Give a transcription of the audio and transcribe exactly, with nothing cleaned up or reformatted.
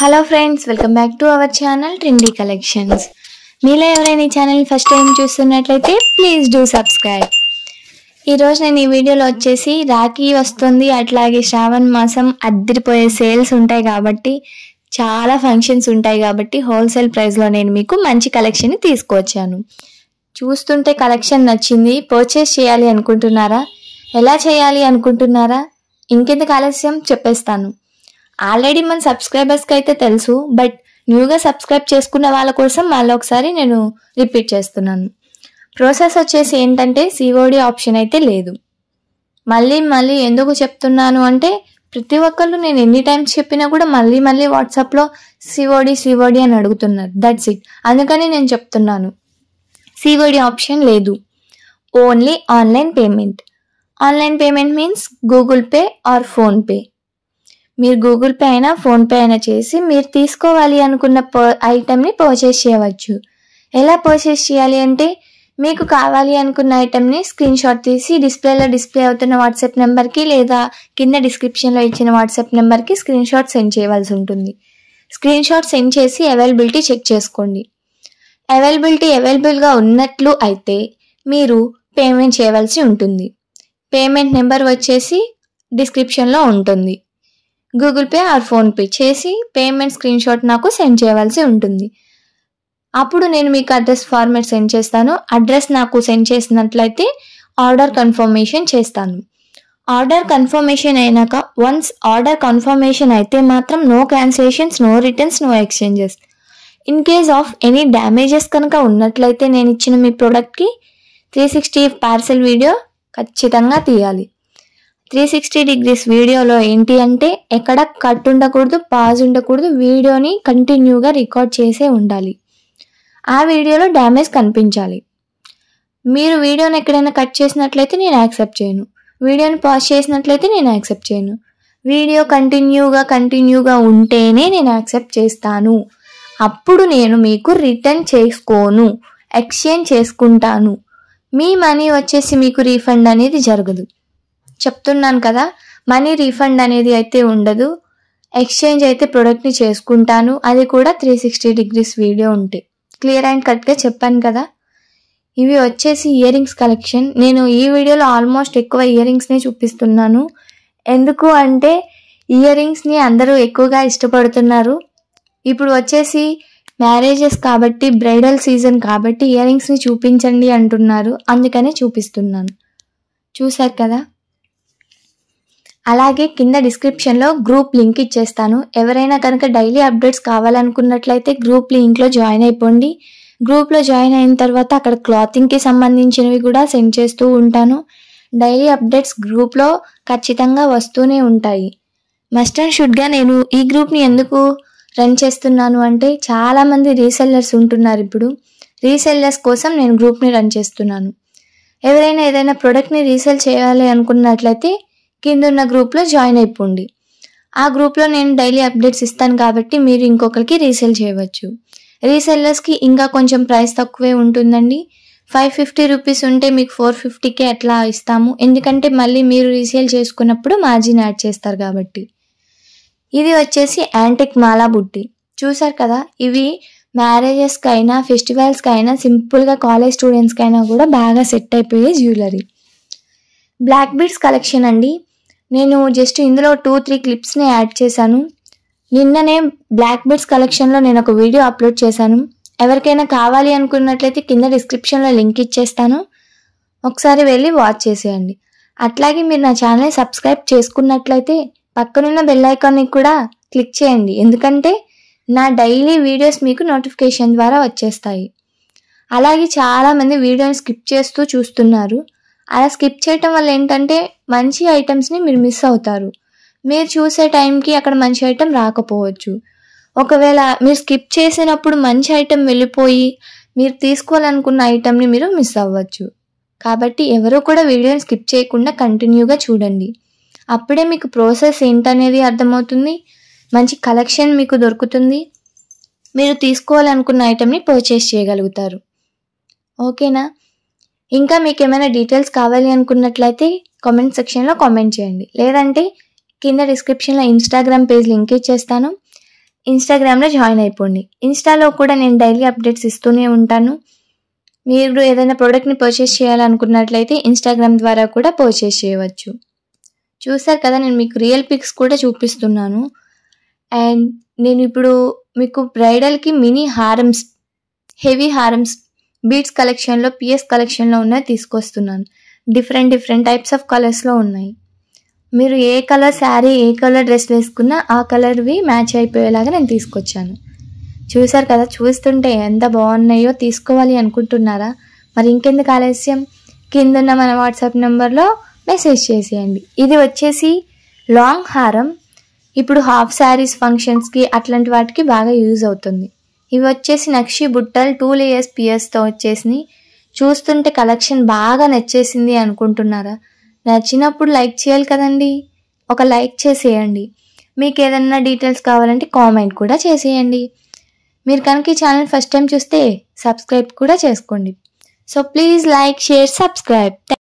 Hello friends, welcome back to our channel trendy collections. మీలో ఎవరైనా ఈ ఛానల్ ఫస్ట్ టైం చూస్తున్నట్లయితే ప్లీజ్ డూ సబ్స్క్రైబ్. ఈరోజు నేను ఈ వీడియోలో వచ్చేసి రాఖీ వస్తుంది, అట్లాగే శ్రావణ మాసం అద్దరిపోయే సేల్స్ ఉంటాయి కాబట్టి, చాలా ఫంక్షన్స్ ఉంటాయి కాబట్టి హోల్సేల్ ప్రైస్లో నేను మీకు మంచి కలెక్షన్ని తీసుకొచ్చాను. చూస్తుంటే కలెక్షన్ నచ్చింది, పర్చేస్ చేయాలి అనుకుంటున్నారా? ఎలా చేయాలి అనుకుంటున్నారా? ఇంకెందుకు ఆలస్యం, చెప్పేస్తాను. ఆల్రెడీ మన సబ్స్క్రైబర్స్కి అయితే తెలుసు, బట్ న్యూగా సబ్స్క్రైబ్ చేసుకున్న వాళ్ళ కోసం మళ్ళీ ఒకసారి నేను రిపీట్ చేస్తున్నాను. ప్రాసెస్ వచ్చేసి ఏంటంటే సిఓడి ఆప్షన్ అయితే లేదు. మళ్ళీ మళ్ళీ ఎందుకు చెప్తున్నాను అంటే, ప్రతి ఒక్కళ్ళు నేను ఎన్ని టైమ్స్ చెప్పినా కూడా మళ్ళీ మళ్ళీ వాట్సాప్లో సిఓడి సిఓడి అని అడుగుతున్నారు. That's it. అందుకని నేను చెప్తున్నాను, సిఓడి ఆప్షన్ లేదు, only online payment. Online payment means Google Pay or PhonePe. మీరు గూగుల్ పే అయినా ఫోన్పే అయినా చేసి మీరు తీసుకోవాలి అనుకున్న ఐటెంని పర్చేస్ చేయవచ్చు. ఎలా పర్చేస్ చేయాలి అంటే, మీకు కావాలి అనుకున్న ఐటెంని స్క్రీన్ షాట్ తీసి డిస్ప్లేలో డిస్ప్లే అవుతున్న వాట్సాప్ నెంబర్కి లేదా కింద డిస్క్రిప్షన్లో ఇచ్చిన వాట్సాప్ నెంబర్కి స్క్రీన్ షాట్ సెండ్ చేయవలసి ఉంటుంది. స్క్రీన్ షాట్ సెండ్ చేసి అవైలబిలిటీ చెక్ చేసుకోండి. అవైలబిలిటీ అవైలబుల్గా ఉన్నట్లు అయితే మీరు పేమెంట్ చేయవలసి ఉంటుంది. పేమెంట్ నెంబర్ వచ్చేసి డిస్క్రిప్షన్లో ఉంటుంది. గూగుల్ పే ఆర్ ఫోన్పే చేసి పేమెంట్ స్క్రీన్ షాట్ నాకు సెండ్ చేయవలసి ఉంటుంది. అప్పుడు నేను మీకు అడ్రస్ ఫార్మాట్ సెండ్ చేస్తాను. అడ్రస్ నాకు సెండ్ చేసినట్లయితే ఆర్డర్ కన్ఫర్మేషన్ చేస్తాను. ఆర్డర్ కన్ఫర్మేషన్ అయినాక, వన్స్ ఆర్డర్ కన్ఫర్మేషన్ అయితే మాత్రం no cancellations, no returns, no exchanges. In case of any damages కనుక ఉన్నట్లయితే నేను ఇచ్చిన మీ ప్రోడక్ట్కి త్రీ సిక్స్టీ పార్సెల్ వీడియో ఖచ్చితంగా తీయాలి. త్రీ సిక్స్టీ డిగ్రీస్ వీడియోలో ఏంటి అంటే, ఎక్కడ కట్ ఉండకూడదు, పాజ్ ఉండకూడదు, వీడియోని కంటిన్యూగా రికార్డ్ చేసే ఉండాలి. ఆ వీడియోలో డ్యామేజ్ కనిపించాలి. మీరు వీడియోని ఎక్కడైనా కట్ చేసినట్లయితే నేను యాక్సెప్ట్ చేయను, వీడియోని పాజ్ చేసినట్లయితే నేను యాక్సెప్ట్ చేయను. వీడియో కంటిన్యూగా కంటిన్యూగా ఉంటేనే నేను యాక్సెప్ట్ చేస్తాను. అప్పుడు నేను మీకు రిటర్న్ చేసుకోను, ఎక్స్చేంజ్ చేసుకుంటాను. మీ మనీ వచ్చేసి మీకు రీఫండ్ అనేది జరగదు. చెప్తున్నాను కదా, మనీ రీఫండ్ అనేది అయితే ఉండదు. ఎక్స్చేంజ్ అయితే ప్రోడక్ట్ని చేసుకుంటాను, అది కూడా త్రీ సిక్స్టీ డిగ్రీస్ వీడియో ఉంటే. క్లియర్ అండ్ కట్గా చెప్పాను కదా. ఇవి వచ్చేసి ఇయర్ రింగ్స్ కలెక్షన్. నేను ఈ వీడియోలో ఆల్మోస్ట్ ఎక్కువ ఇయర్ రింగ్స్నే చూపిస్తున్నాను. ఎందుకు అంటే ఇయర్ రింగ్స్ని అందరూ ఎక్కువగా ఇష్టపడుతున్నారు. ఇప్పుడు వచ్చేసి మ్యారేజెస్ కాబట్టి, బ్రైడల్ సీజన్ కాబట్టి ఇయర్ రింగ్స్ని చూపించండి అంటున్నారు, అందుకనే చూపిస్తున్నాను. చూశారు కదా. అలాగే కింద డిస్క్రిప్షన్లో గ్రూప్ లింక్ ఇచ్చేస్తాను. ఎవరైనా కనుక డైలీ అప్డేట్స్ కావాలనుకున్నట్లయితే గ్రూప్ లింక్లో జాయిన్ అయిపోండి. గ్రూప్లో జాయిన్ అయిన తర్వాత అక్కడ క్లాతింగ్కి సంబంధించినవి కూడా సెండ్ చేస్తూ ఉంటాను. డైలీ అప్డేట్స్ గ్రూప్లో ఖచ్చితంగా వస్తూనే ఉంటాయి. మస్ట్ అండ్ షుడ్గా నేను ఈ గ్రూప్ని ఎందుకు రన్ చేస్తున్నాను అంటే, చాలామంది రీసెల్లర్స్ ఉంటున్నారు. ఇప్పుడు రీసెల్లర్స్ కోసం నేను గ్రూప్ని రన్ చేస్తున్నాను. ఎవరైనా ఏదైనా ప్రోడక్ట్ని రీసేల్ చేయాలి అనుకున్నట్లయితే కింద ఉన్న గ్రూప్లో జాయిన్ అయిపోండి. ఆ గ్రూప్లో నేను డైలీ అప్డేట్స్ ఇస్తాను కాబట్టి మీరు ఇంకొకరికి రీసేల్ చేయవచ్చు. రీసెల్లర్స్కి ఇంకా కొంచెం ప్రైస్ తక్కువే ఉంటుందండి. ఫైవ్ ఫిఫ్టీ రూపీస్ ఉంటే మీకు ఫోర్ ఫిఫ్టీకే అట్లా ఇస్తాము. ఎందుకంటే మళ్ళీ మీరు రీసేల్ చేసుకున్నప్పుడు మార్జిన్ యాడ్ చేస్తారు కాబట్టి. ఇది వచ్చేసి యాంటిక్ మాలా బుట్టి. చూసారు కదా, ఇవి మ్యారేజెస్కి అయినా ఫెస్టివల్స్కి అయినా సింపుల్గా కాలేజ్ స్టూడెంట్స్కి అయినా కూడా బాగా సెట్ అయిపోయే జ్యువెలరీ. బ్లాక్ బీడ్స్ కలెక్షన్ అండి. నేను జస్ట్ ఇందులో టూ త్రీ క్లిప్స్ని యాడ్ చేశాను. నిన్ననే బ్లాక్ బీడ్స్ కలెక్షన్లో నేను ఒక వీడియో అప్లోడ్ చేశాను. ఎవరికైనా కావాలి అనుకున్నట్లయితే కింద డిస్క్రిప్షన్లో లింక్ ఇచ్చేస్తాను, ఒకసారి వెళ్ళి వాచ్ చేసేయండి. అట్లాగే మీరు నా ఛానల్ని సబ్స్క్రైబ్ చేసుకున్నట్లయితే పక్కనున్న బెల్ ఐకాన్ని కూడా క్లిక్ చేయండి. ఎందుకంటే నా డైలీ వీడియోస్ మీకు నోటిఫికేషన్ ద్వారా వచ్చేస్తాయి. అలాగే చాలామంది వీడియోని స్కిప్ చేస్తూ చూస్తున్నారు. అలా స్కిప్ చేయటం వల్ల ఏంటంటే మంచి ఐటమ్స్ని మీరు మిస్ అవుతారు. మీరు చూసే టైంకి అక్కడ మంచి ఐటెం రాకపోవచ్చు. ఒకవేళ మీరు స్కిప్ చేసినప్పుడు మంచి ఐటెం వెళ్ళిపోయి మీరు తీసుకోవాలనుకున్న ఐటెంని మీరు మిస్ అవ్వచ్చు. కాబట్టి ఎవరూ కూడా వీడియోని స్కిప్ చేయకుండా కంటిన్యూగా చూడండి. అప్పుడే మీకు ప్రాసెస్ ఏంటనేది అర్థమవుతుంది, మంచి కలెక్షన్ మీకు దొరుకుతుంది, మీరు తీసుకోవాలనుకున్న ఐటెంని పర్చేస్ చేయగలుగుతారు. ఓకేనా? ఇంకా మీకు ఏమైనా డీటెయిల్స్ కావాలి అనుకున్నట్లయితే కామెంట్ సెక్షన్లో కామెంట్ చేయండి, లేదంటే కింద డిస్క్రిప్షన్లో ఇన్స్టాగ్రామ్ పేజ్ లింక్ ఇచ్చేస్తాను. ఇన్‌స్టాగ్రామ్‌లో జాయిన్ అయిపోండి. ఇన్‌స్టాలో కూడా నేను డైలీ అప్డేట్స్ ఇస్తూనే ఉంటాను. మీరు ఏదైనా ప్రోడక్ట్ ని పర్చేస్ చేయాలనుకున్నట్లయితే ఇన్‌స్టాగ్రామ్ ద్వారా కూడా పర్చేస్ చేయవచ్చు. చూశారు కదా, నేను మీకు రియల్ పిక్స్ కూడా చూపిస్తున్నాను. అండ్ నేను ఇప్పుడు మీకు బ్రైడల్ కి మినీ హారమ్స్, హెవీ హారమ్స్ బీట్స్ కలెక్షన్ లో, పిఎస్ కలెక్షన్ లో ఉన్నాయి తీసుకొస్తున్నాను. Different different types of colours లో ఉన్నాయి. మీరు ఏ కలర్ శారీ, ఏ కలర్ డ్రెస్ వేసుకున్నా ఆ కలర్వి మ్యాచ్ అయిపోయేలాగా నేను తీసుకొచ్చాను. చూశారు కదా, చూస్తుంటే ఎంత బాగున్నాయో. తీసుకోవాలి అనుకుంటున్నారా? మరి ఇంకెందుకు ఆలస్యం, కిందన్న మన వాట్సాప్ నెంబర్లో మెసేజ్ చేసేయండి. ఇది వచ్చేసి లాంగ్ హారం. ఇప్పుడు హాఫ్ శారీస్, ఫంక్షన్స్కి అట్లాంటి వాటికి బాగా యూజ్ అవుతుంది. ఇవి వచ్చేసి నక్షి బుట్టలు, టూ లేయర్స్ పియర్స్తో వచ్చేసినాయి. చూస్తుంటే కలెక్షన్ బాగా నచ్చేసింది అనుకుంటున్నారా? నచ్చినప్పుడు లైక్ చేయాలి కదండి, ఒక లైక్ చేసేయండి. మీకు ఏదన్నా డీటెయిల్స్ కావాలంటే కామెంట్ కూడా చేసేయండి. మీరు కనుక ఈ ఛానల్ ఫస్ట్ టైం చూస్తే సబ్స్క్రైబ్ కూడా చేసుకోండి. So please like, share, subscribe.